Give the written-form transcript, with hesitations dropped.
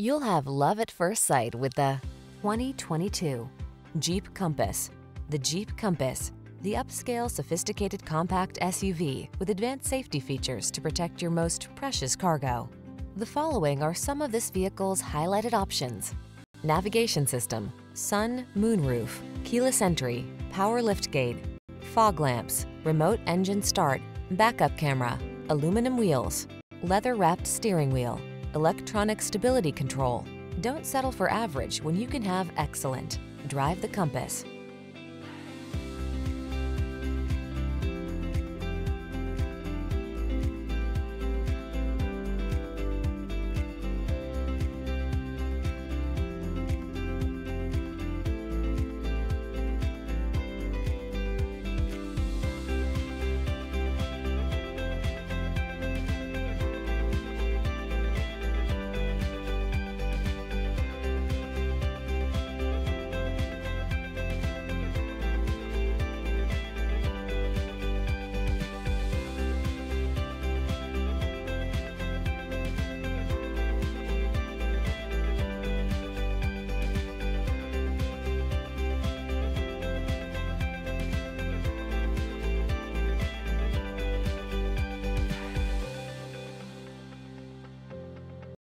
You'll have love at first sight with the 2022 Jeep Compass. The Jeep Compass, the upscale, sophisticated compact SUV with advanced safety features to protect your most precious cargo. The following are some of this vehicle's highlighted options: navigation system, sun, moonroof, keyless entry, power liftgate, fog lamps, remote engine start, backup camera, aluminum wheels, leather-wrapped steering wheel, electronic stability control. Don't settle for average when you can have excellent. Drive the Compass.